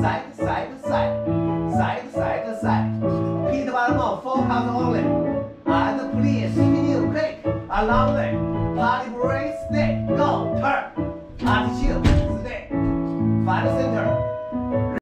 side to side to side, side to side to side. Hit the bottom of 4,000 only. And please, heel click along the body brace, stay, go, turn, attitude, stay, find the center.